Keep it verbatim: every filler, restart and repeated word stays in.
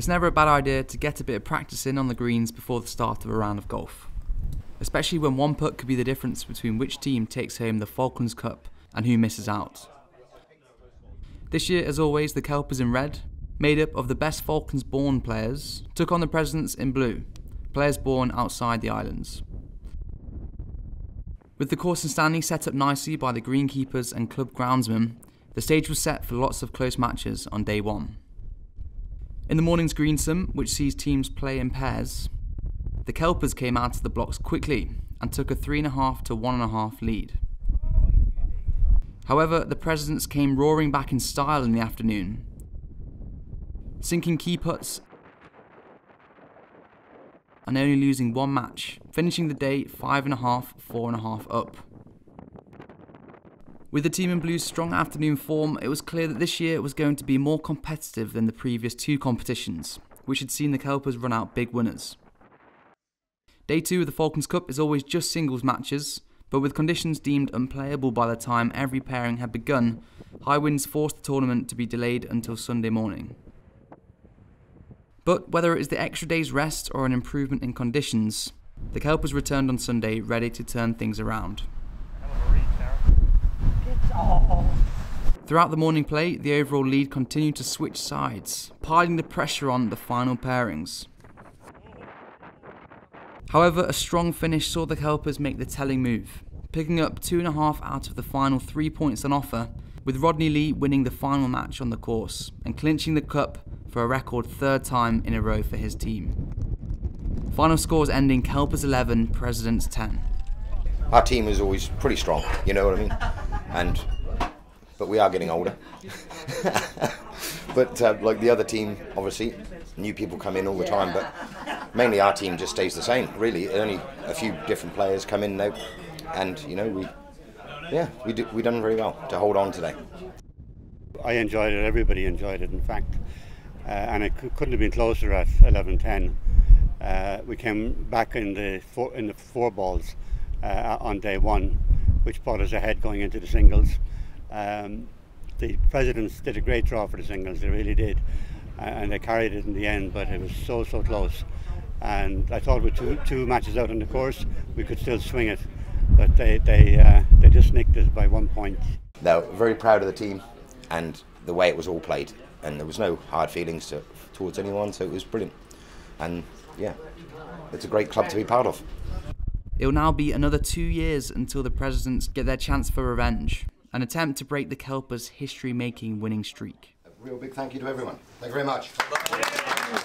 It's never a bad idea to get a bit of practice in on the greens before the start of a round of golf, especially when one putt could be the difference between which team takes home the Falcons Cup and who misses out. This year, as always, the Kelpers in red, made up of the best Falcons-born players, took on the Presidents in blue, players born outside the islands. With the course and Stanley set up nicely by the greenkeepers and club groundsmen, the stage was set for lots of close matches on day one. In the morning's greensome, which sees teams play in pairs, the Kelpers came out of the blocks quickly and took a three and a half to one and a half lead. However, the Presidents came roaring back in style in the afternoon, sinking key putts and only losing one match, finishing the day five and a half, four and a half up. With the team in blue's strong afternoon form, it was clear that this year was going to be more competitive than the previous two competitions, which had seen the Kelpers run out big winners. Day two of the Falcons Cup is always just singles matches, but with conditions deemed unplayable by the time every pairing had begun, high winds forced the tournament to be delayed until Sunday morning. But whether it is the extra day's rest or an improvement in conditions, the Kelpers returned on Sunday ready to turn things around. Throughout the morning play, the overall lead continued to switch sides, piling the pressure on the final pairings. However, a strong finish saw the Kelpers make the telling move, picking up two and a half out of the final three points on offer, with Rodney Lee winning the final match on the course and clinching the cup for a record third time in a row for his team. Final scores ending Kelpers eleven, Presidents ten. Our team is always pretty strong, you know what I mean? And, but we are getting older. But uh, like the other team, obviously, new people come in all the time, but mainly our team just stays the same, really. Only a few different players come in now, and, you know, we, yeah, we do, we done very well to hold on today. I enjoyed it, everybody enjoyed it, in fact, uh, and it couldn't have been closer at eleven ten. Uh, we came back in the four, in the four balls uh, on day one, which brought us ahead going into the singles. Um, the Presidents did a great draw for the singles, they really did, uh, and they carried it in the end, but it was so, so close. And I thought with two, two matches out on the course, we could still swing it, but they, they, uh, they just nicked it by one point. No, very proud of the team and the way it was all played, and there was no hard feelings to, towards anyone, so it was brilliant. And yeah, it's a great club to be part of. It will now be another two years until the Presidents get their chance for revenge, an attempt to break the Kelpers' history-making winning streak. A real big thank you to everyone. Thank you very much.